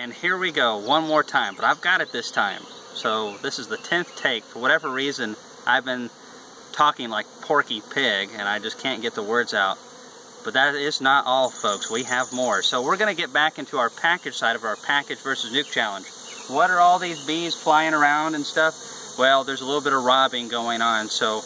And here we go, one more time, but I've got it this time. So this is the 10th take. For whatever reason, I've been talking like Porky Pig, and I just can't get the words out. But that is not all, folks. We have more. So we're going to get back into our package side of our package versus nuke challenge. What are all these bees flying around and stuff? Well, there's a little bit of robbing going on, so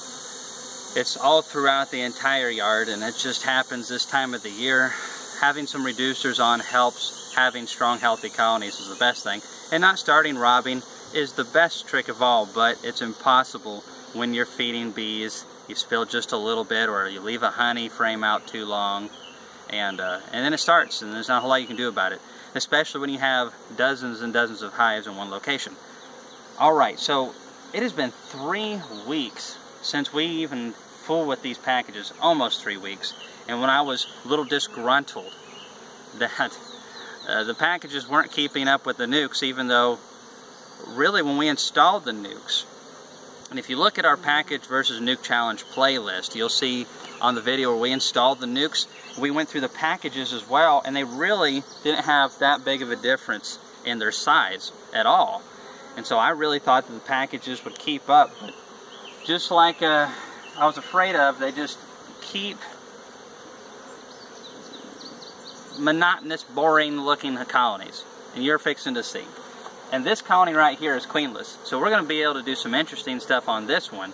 it's all throughout the entire yard, and it just happens this time of the year. Having some reducers on helps. Having strong, healthy colonies is the best thing. And not starting robbing is the best trick of all, but it's impossible when you're feeding bees. You spill just a little bit, or you leave a honey frame out too long, and then it starts, and there's not a whole lot you can do about it, especially when you have dozens and dozens of hives in one location. Alright, so it has been 3 weeks since we even fool with these packages, almost 3 weeks, and when I was a little disgruntled that the packages weren't keeping up with the nukes, even though really when we installed the nukes. And if you look at our package versus nuke challenge playlist, you'll see on the video where we installed the nukes, we went through the packages as well, and they really didn't have that big of a difference in their size at all. And so I really thought that the packages would keep up, but just like I was afraid of, they just keep monotonous, boring looking colonies, and you're fixing to see. And this colony right here is queenless, so we're going to be able to do some interesting stuff on this one.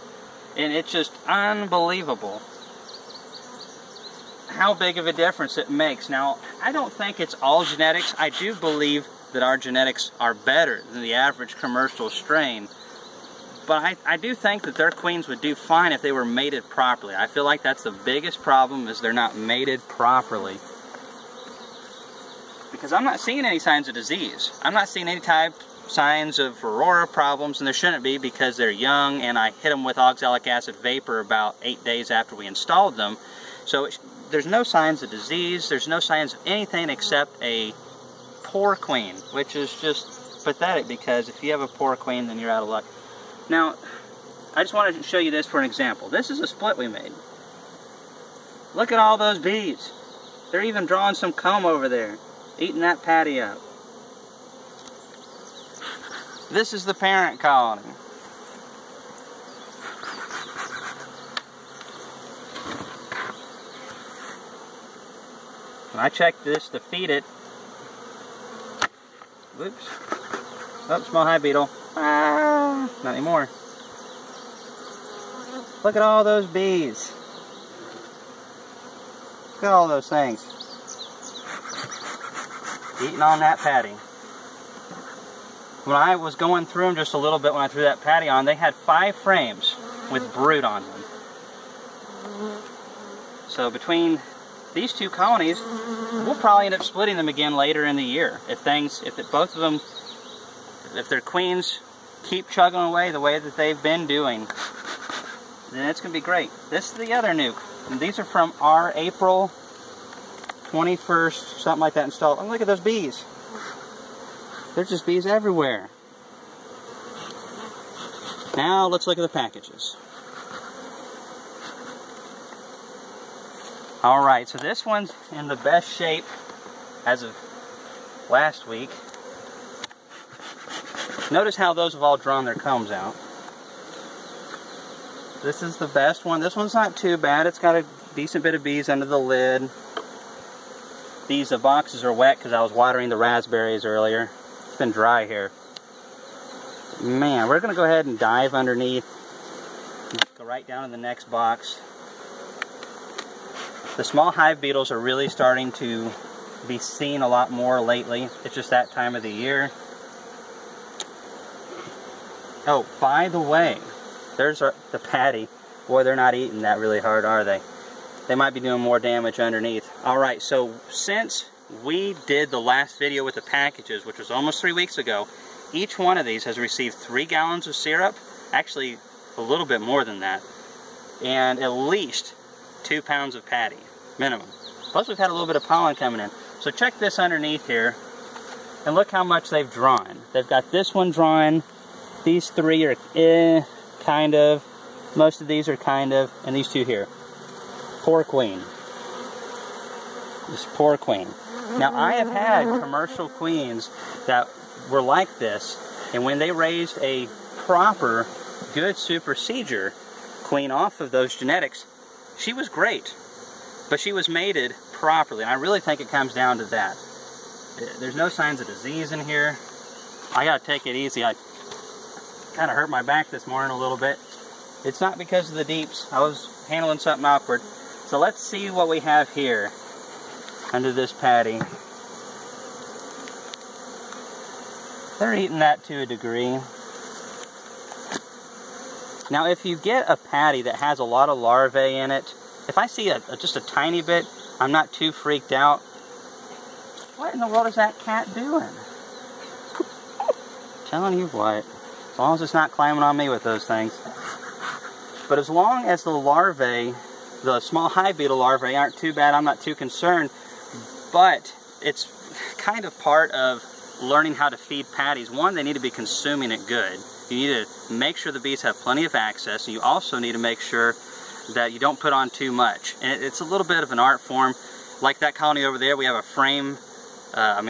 And it's just unbelievable how big of a difference it makes. Now, I don't think it's all genetics. I do believe that our genetics are better than the average commercial strain. But I do think that their queens would do fine if they were mated properly. I feel like that's the biggest problem, is they're not mated properly. Because I'm not seeing any signs of disease. I'm not seeing any signs of Aurora problems, and there shouldn't be, because they're young, and I hit them with oxalic acid vapor about 8 days after we installed them. So there's no signs of disease, there's no signs of anything except a poor queen, which is just pathetic, because if you have a poor queen, then you're out of luck. Now, I just wanted to show you this for an example. This is a split we made. Look at all those bees. They're even drawing some comb over there, eating that patty up. This is the parent colony. When I checked this to feed it, oops, oh, small hive beetle, ah, not anymore. Look at all those bees. Look at all those things. Eating on that patty. When I was going through them just a little bit, when I threw that patty on, they had 5 frames with brood on them. So between these two colonies, we'll probably end up splitting them again later in the year. If their queens keep chugging away the way that they've been doing, then it's going to be great. This is the other nuke. And these are from our April 21st, something like that, installed. And look at those bees. There's just bees everywhere. Now let's look at the packages. Alright, so this one's in the best shape as of last week. Notice how those have all drawn their combs out. This is the best one. This one's not too bad. It's got a decent bit of bees under the lid. These boxes are wet because I was watering the raspberries earlier. It's been dry here. Man, we're going to go ahead and dive underneath. Go right down to the next box. The small hive beetles are really starting to be seen a lot more lately. It's just that time of the year. Oh, by the way, there's the patty. Boy, they're not eating that really hard, are they? They might be doing more damage underneath. Alright, so since we did the last video with the packages, which was almost 3 weeks ago, each one of these has received 3 gallons of syrup, actually a little bit more than that, and at least 2 pounds of patty, minimum. Plus we've had a little bit of pollen coming in. So check this underneath here, and look how much they've drawn. They've got this one drawn, these three are kind of, most of these are kind of, and these two here. Poor queen. This poor queen. Now, I have had commercial queens that were like this, and when they raised a proper, good supersedure queen off of those genetics, she was great, but she was mated properly, and I really think it comes down to that. There's no signs of disease in here. I gotta take it easy. I kind of hurt my back this morning a little bit. It's not because of the deeps. I was handling something awkward. So let's see what we have here under this patty. They're eating that to a degree. Now, if you get a patty that has a lot of larvae in it, if I see just a tiny bit, I'm not too freaked out. What in the world is that cat doing? Telling you what. As long as it's not climbing on me with those things. But as long as the larvae, the small hive beetle larvae, aren't too bad, I'm not too concerned. But it's kind of part of learning how to feed patties. One, they need to be consuming it good. You need to make sure the bees have plenty of access, and you also need to make sure that you don't put on too much. And it's a little bit of an art form. Like that colony over there, we have a frame, a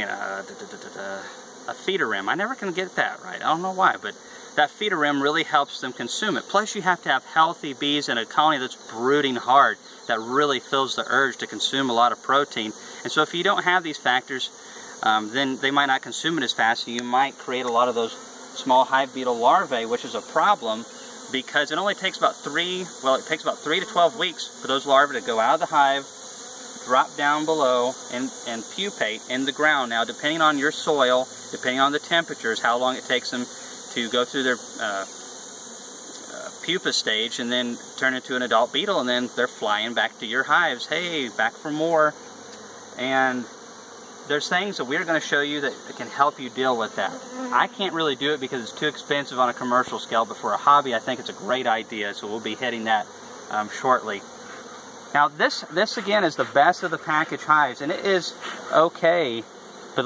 feeder rim. I never can get that right. I don't know why, but that feeder rim really helps them consume it. Plus, you have to have healthy bees in a colony that's brooding hard, that really feels the urge to consume a lot of protein. And so if you don't have these factors, then they might not consume it as fast, and you might create a lot of those small hive beetle larvae, which is a problem because it only takes about three to 12 weeks for those larvae to go out of the hive, drop down below, and pupate in the ground. Now, depending on your soil, depending on the temperatures, how long it takes them to go through their pupa stage and then turn into an adult beetle, and then they're flying back to your hives. Hey, back for more. And there's things that we're going to show you that can help you deal with that. I can't really do it because it's too expensive on a commercial scale, but for a hobby, I think it's a great idea, so we'll be hitting that shortly. Now, this again is the best of the package hives, and it is okay, but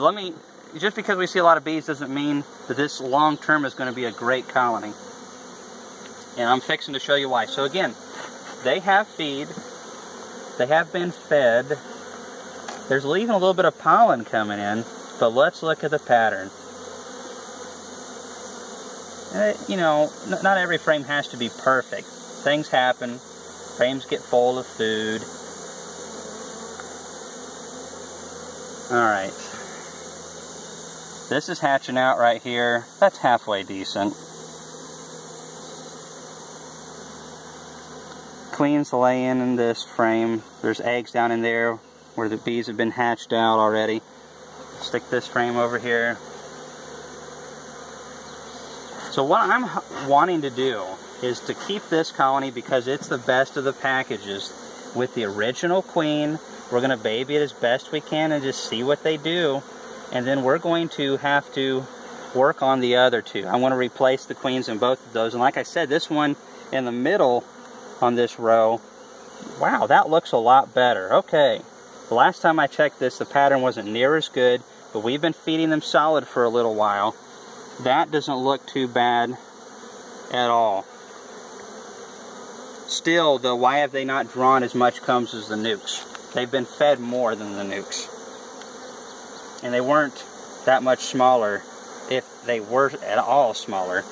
just because we see a lot of bees doesn't mean that this long-term is going to be a great colony. And I'm fixing to show you why. So again, they have feed, they have been fed, there's even a little bit of pollen coming in, but let's look at the pattern. You know, not every frame has to be perfect. Things happen, frames get full of food. Alright. This is hatching out right here. That's halfway decent. Queen's laying in this frame. There's eggs down in there where the bees have been hatched out already. Stick this frame over here. So what I'm wanting to do is to keep this colony because it's the best of the packages. With the original queen, we're going to baby it as best we can and just see what they do. And then we're going to have to work on the other two. I want to replace the queens in both of those. And like I said, this one in the middle on this row, wow, that looks a lot better. Okay. The last time I checked this, the pattern wasn't near as good, but we've been feeding them solid for a little while. That doesn't look too bad at all. Still, though, why have they not drawn as much combs as the nukes? They've been fed more than the nukes. And they weren't that much smaller, if they were at all smaller.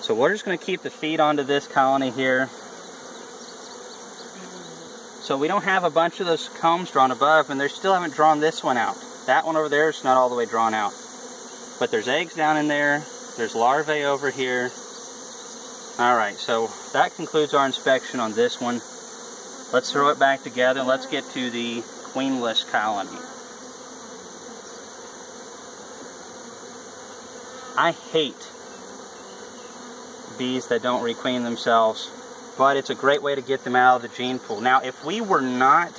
So we're just going to keep the feed onto this colony here. So we don't have a bunch of those combs drawn above, and they still haven't drawn this one out. That one over there is not all the way drawn out. But there's eggs down in there, there's larvae over here. Alright, so that concludes our inspection on this one. Let's throw it back together and let's get to the queenless colony. I hate bees that don't requeen themselves, but it's a great way to get them out of the gene pool. Now, if we were not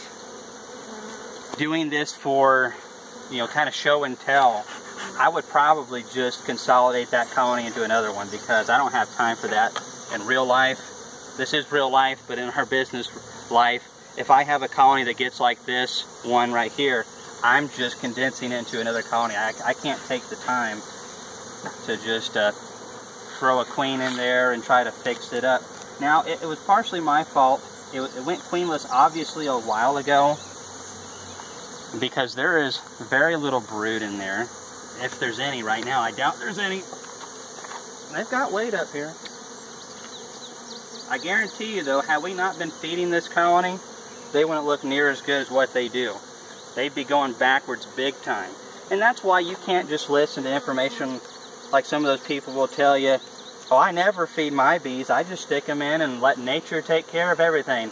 doing this for, you know, kind of show and tell, I would probably just consolidate that colony into another one because I don't have time for that in real life. This is real life, but in her business life, if I have a colony that gets like this one right here, I'm just condensing it into another colony. I can't take the time to just throw a queen in there and try to fix it up. Now, it was partially my fault. It went queenless, obviously, a while ago. because there is very little brood in there, if there's any right now. I doubt there's any. They've got weight up here. I guarantee you though, had we not been feeding this colony, they wouldn't look near as good as what they do. They'd be going backwards big time. And that's why you can't just listen to information like some of those people will tell you, oh, I never feed my bees, I just stick them in and let nature take care of everything.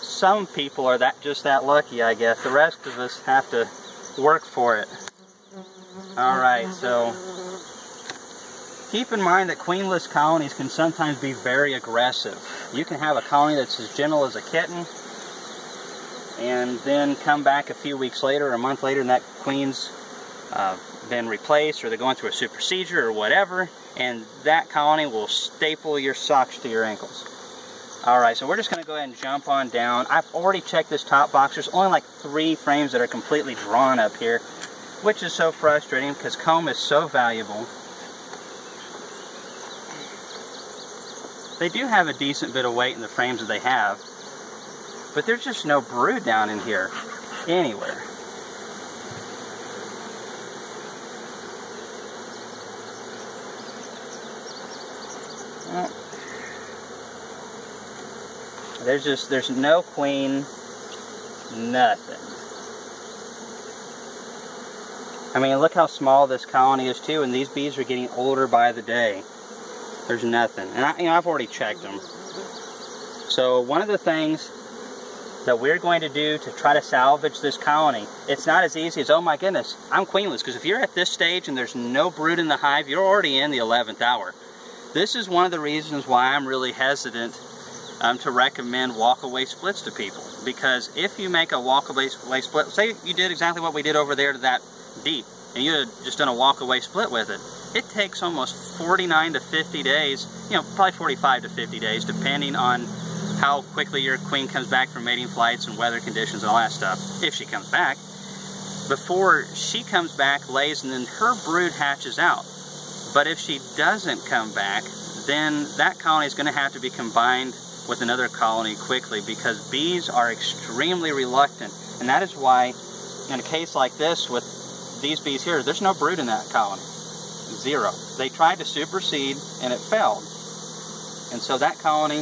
Some people are just that lucky, I guess. The rest of us have to work for it. Alright, so keep in mind that queenless colonies can sometimes be very aggressive. You can have a colony that's as gentle as a kitten and then come back a few weeks later or a month later and that queen's been replaced, or they're going through a super seizure or whatever, and that colony will staple your socks to your ankles. Alright, so we're just going to go ahead and jump on down. I've already checked this top box. There's only like 3 frames that are completely drawn up here, which is so frustrating because comb is so valuable. They do have a decent bit of weight in the frames that they have, but there's just no brood down in here anywhere. There's no queen, nothing. I mean, look how small this colony is too, and these bees are getting older by the day. There's nothing, and I've already checked them. So one of the things that we're going to do to try to salvage this colony, it's not as easy as, oh my goodness, I'm queenless, because if you're at this stage and there's no brood in the hive, you're already in the 11th hour. This is one of the reasons why I'm really hesitant to recommend walkaway splits to people, because if you make a walkaway split, say you did exactly what we did over there to that deep, and you had just done a walkaway split with it, it takes almost 49 to 50 days, you know, probably 45 to 50 days, depending on how quickly your queen comes back from mating flights and weather conditions and all that stuff, if she comes back, before she comes back, lays, and then her brood hatches out. But if she doesn't come back, then that colony is going to have to be combined with another colony quickly, because bees are extremely reluctant. And that is why, in a case like this with these bees here, there's no brood in that colony. 0. They tried to supersede and it failed. And so that colony,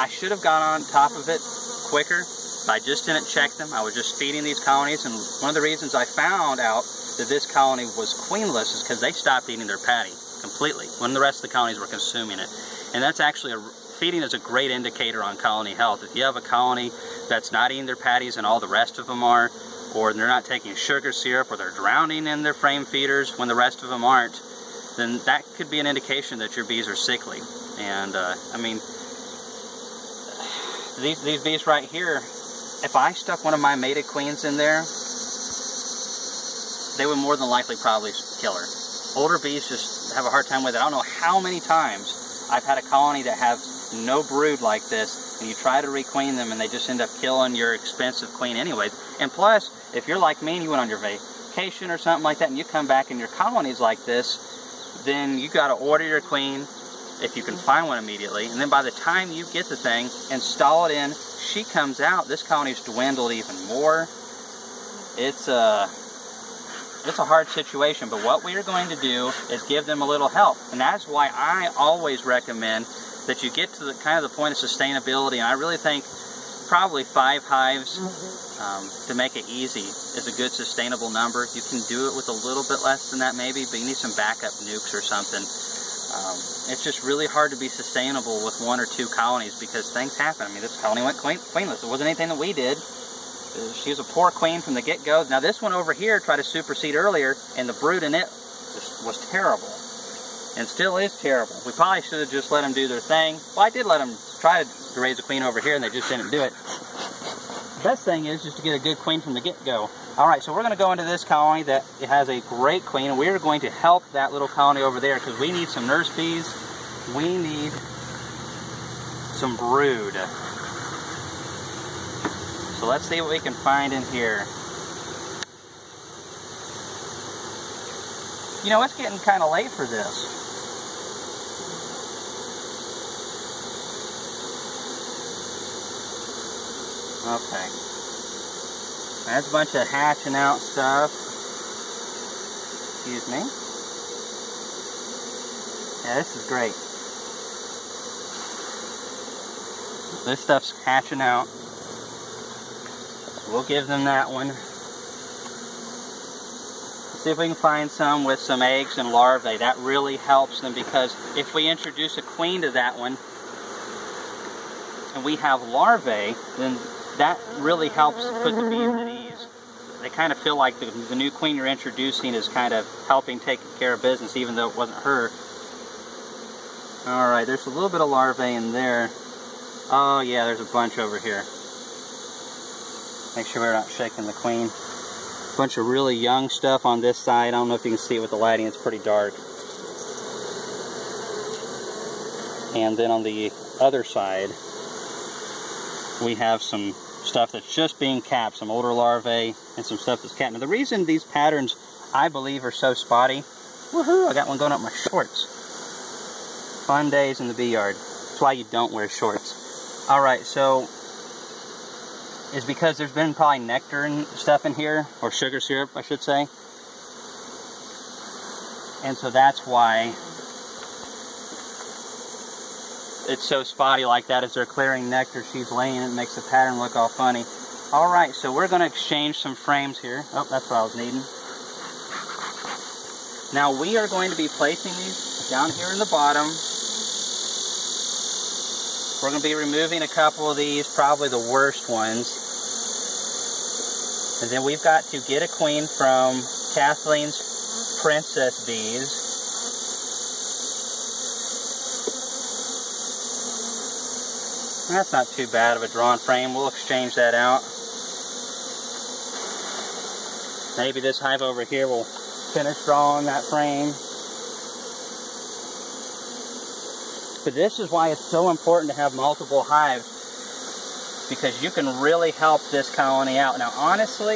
I should have got on top of it quicker, but I just didn't check them. I was just feeding these colonies, and one of the reasons I found out that this colony was queenless is because they stopped eating their patty completely when the rest of the colonies were consuming it. And that's actually feeding is a great indicator on colony health. If you have a colony that's not eating their patties and all the rest of them are, or they're not taking sugar syrup, or they're drowning in their frame feeders when the rest of them aren't, then that could be an indication that your bees are sickly. And I mean, these bees right here, if I stuck one of my mated queens in there, they would more than likely probably kill her. Older bees just have a hard time with it. I don't know how many times I've had a colony that have no brood like this, and you try to requeen them and they just end up killing your expensive queen anyways. And plus, if you're like me and you went on your vacation or something like that and you come back and your colony's like this, then you got to order your queen if you can find one immediately, and then by the time you get the thing, install it in, she comes out, this colony's dwindled even more. It's a hard situation, but what we are going to do is give them a little help. And that's why I always recommend that you get to the kind of the point of sustainability, and I really think probably 5 hives to make it easy is a good sustainable number. You can do it with a little bit less than that maybe, but you need some backup nukes or something. It's just really hard to be sustainable with 1 or 2 colonies because things happen. I mean, this colony went queenless. It wasn't anything that we did. She was a poor queen from the get-go. Now this one over here tried to supersede earlier, and the brood in it was terrible. And still is terrible. We probably should have just let them do their thing. Well, I did let them try to raise a queen over here, and they just didn't do it. The best thing is just to get a good queen from the get-go. All right, so we're going to go into this colony that has a great queen, and we're going to help that little colony over there because we need some nurse bees. We need some brood. So let's see what we can find in here. You know, it's getting kind of late for this. Okay. That's a bunch of hatching out stuff. Excuse me. Yeah, this is great. This stuff's hatching out. We'll give them that one. See if we can find some with some eggs and larvae. That really helps them, because if we introduce a queen to that one and we have larvae, then that really helps put the bees at ease. They kind of feel like the new queen you're introducing is kind of helping take care of business, even though it wasn't her. Alright, there's a little bit of larvae in there. Oh yeah, there's a bunch over here. Make sure we're not shaking the queen. Bunch of really young stuff on this side. I don't know if you can see it with the lighting, it's pretty dark. And then on the other side, we have some stuff that's just being capped, some older larvae and some stuff that's capped. Now the reason these patterns, I believe, are so spotty, woohoo, I got one going up my shorts. Fun days in the bee yard. That's why you don't wear shorts. Alright, so is because there's been probably nectar and stuff in here, or sugar syrup, I should say. And so that's why it's so spotty like that. As they're clearing nectar, she's laying it, makes the pattern look all funny. Alright, so we're going to exchange some frames here. Oh, that's what I was needing. Now we are going to be placing these down here in the bottom. We're going to be removing a couple of these, probably the worst ones. And then we've got to get a queen from Kathleen's Princess Bees. That's not too bad of a drawn frame. We'll exchange that out. Maybe this hive over here will finish drawing that frame. But this is why it's so important to have multiple hives, because you can really help this colony out. Now honestly,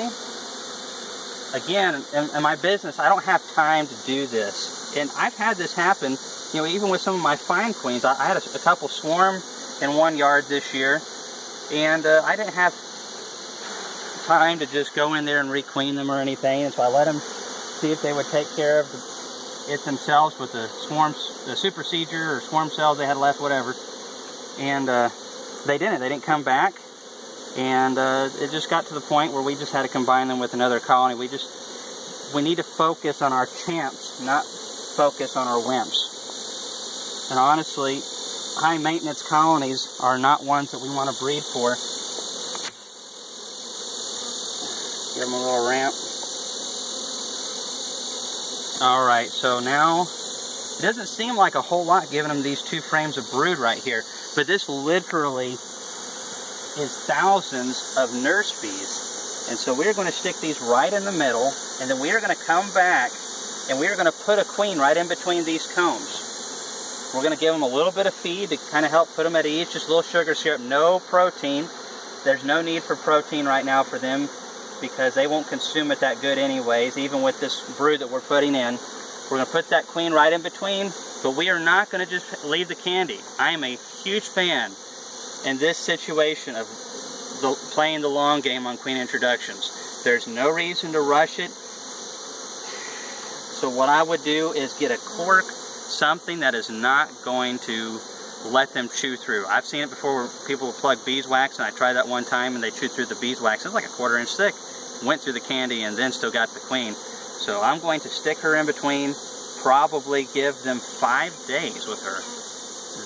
again, in my business, I don't have time to do this. And I've had this happen, you know, even with some of my fine queens. I had a couple swarm in one yard this year, and I didn't have time to just go in there and requeen them or anything, and so I let them see if they would take care of it themselves with the swarms, the super seeder or swarm cells they had left, whatever. And they didn't. They didn't come back. And it just got to the point where we just had to combine them with another colony. We need to focus on our champs, not focus on our wimps. And honestly, high maintenance colonies are not ones that we want to breed for. Give them a little ramp. Alright, so now, it doesn't seem like a whole lot giving them these two frames of brood right here, but this literally is thousands of nurse bees. And so we're going to stick these right in the middle, and then we are going to come back, and we are going to put a queen right in between these combs. We're going to give them a little bit of feed to kind of help put them at ease, just a little sugar syrup, no protein. There's no need for protein right now for them, because they won't consume it that good anyways, even with this brood that we're putting in. We're going to put that queen right in between, but we are not going to just leave the candy. I am a huge fan in this situation of playing the long game on queen introductions. There's no reason to rush it. So what I would do is get a cork, something that is not going to let them chew through. I've seen it before where people will plug beeswax, and I tried that one time and they chewed through the beeswax. It was like a 1/4 inch thick. Went through the candy and then still got the queen. So I'm going to stick her in between, probably give them 5 days with her.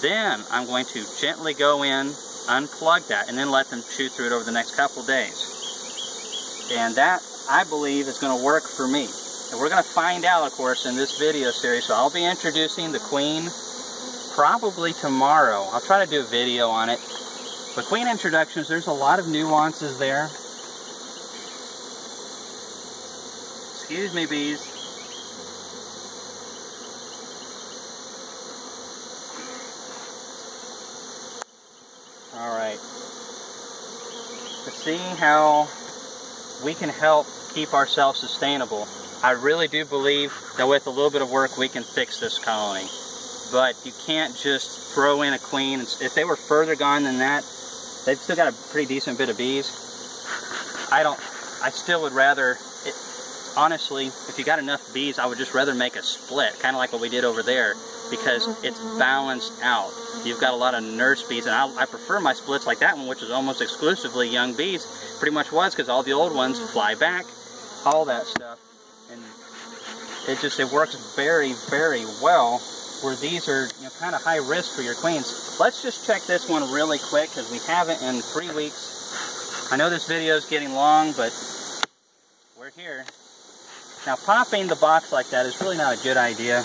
Then I'm going to gently go in, unplug that, and then let them chew through it over the next couple days. And that, I believe, is going to work for me. And we're going to find out, of course, in this video series. So I'll be introducing the queen probably tomorrow. I'll try to do a video on it. But queen introductions, there's a lot of nuances there. Excuse me, bees. Alright. To see how we can help keep ourselves sustainable, I really do believe that with a little bit of work we can fix this colony. But you can't just throw in a queen. If they were further gone than that, They've still got a pretty decent bit of bees. I still would rather, honestly, if you got enough bees, I would just rather make a split, kind of like what we did over there, because it's balanced out. You've got a lot of nurse bees, and I prefer my splits like that one, which is almost exclusively young bees. Pretty much was, because all the old ones fly back, all that stuff, and it works very, very well. Where these are, you know, kind of high risk for your queens. Let's just check this one really quick, because we haven't in 3 weeks. I know this video is getting long, but we're here. Now, popping the box like that is really not a good idea.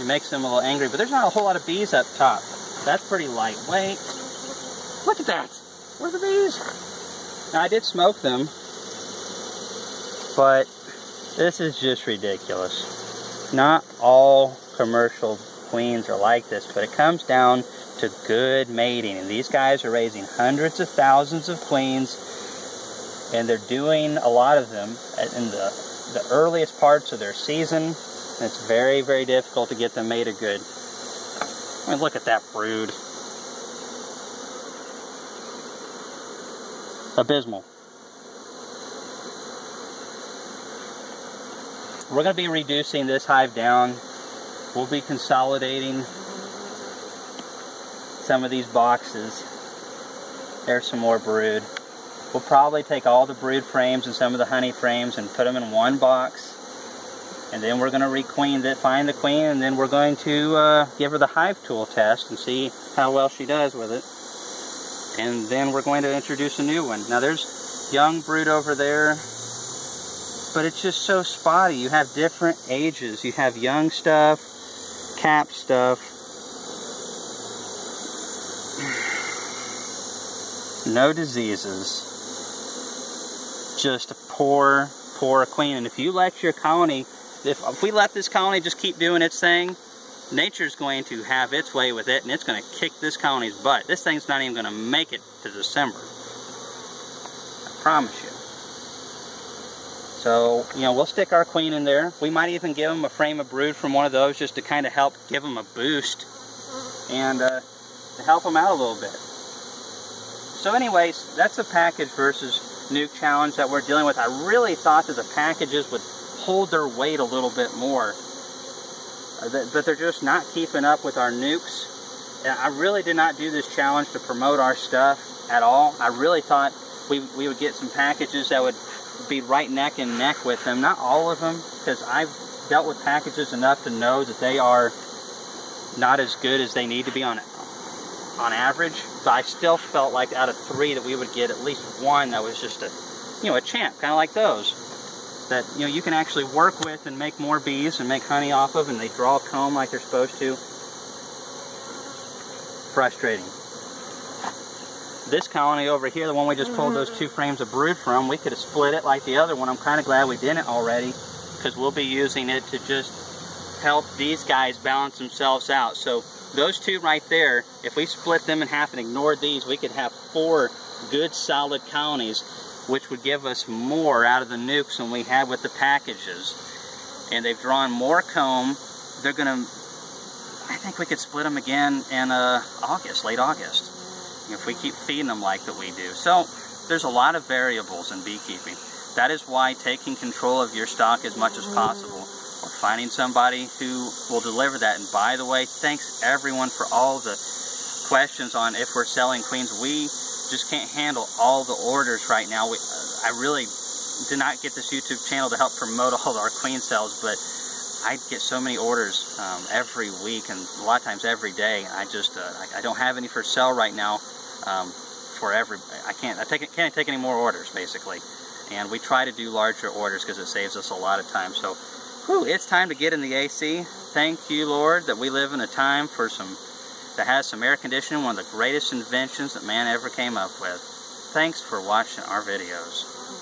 It makes them a little angry, but there's not a whole lot of bees up top. That's pretty lightweight. Look at that! Where's the bees? Now, I did smoke them, but this is just ridiculous. Not all commercial queens are like this, but it comes down to good mating, and these guys are raising hundreds of thousands of queens. And they're doing a lot of them in the earliest parts of their season. And it's very, very difficult to get them mated good. I mean, look at that brood. Abysmal. We're going to be reducing this hive down. We'll be consolidating some of these boxes. There's some more brood. We'll probably take all the brood frames and some of the honey frames and put them in one box. And then we're going to requeen that, find the queen, and then we're going to give her the hive tool test and see how well she does with it. And then we're going to introduce a new one. Now there's young brood over there, but it's just so spotty. You have different ages. You have young stuff, cap stuff. No diseases. Just a poor, poor queen. And if you let your colony, if we let this colony just keep doing its thing, nature's going to have its way with it, and it's going to kick this colony's butt. This thing's not even going to make it to December. I promise you. So, you know, we'll stick our queen in there. We might even give them a frame of brood from one of those just to kind of help give them a boost and to help them out a little bit. So anyways, that's the package versus nuke challenge that we're dealing with. I really thought that the packages would hold their weight a little bit more, but they're just not keeping up with our nukes. And I really did not do this challenge to promote our stuff at all. I really thought we would get some packages that would be right neck and neck with them. Not all of them, because I've dealt with packages enough to know that they are not as good as they need to be on average, but I still felt like out of three that we would get at least one that was just a champ, kind of like those that you can actually work with and make more bees and make honey off of, and they draw comb like they're supposed to. Frustrating. This colony over here, the one we just pulled those two frames of brood from, we could have split it like the other one. I'm kind of glad we didn't already, because we'll be using it to just help these guys balance themselves out. So those two right there, if we split them in half and ignored these, we could have four good solid colonies, which would give us more out of the nukes than we had with the packages. And they've drawn more comb. They're gonna, I think we could split them again in August, late August, if we keep feeding them like that we do. So there's a lot of variables in beekeeping. That is why taking control of your stock as much as possible, or finding somebody who will deliver that. And by the way, thanks everyone for all the questions on if we're selling queens. We just can't handle all the orders right now. I really did not get this YouTube channel to help promote all our queen sales, but I get so many orders every week, and a lot of times every day. I just I don't have any for sale right now. I can't take any more orders basically, and we try to do larger orders because it saves us a lot of time. So whew, it's time to get in the AC. Thank you, Lord, that we live in a time for that has some air conditioning, one of the greatest inventions that man ever came up with. Thanks for watching our videos.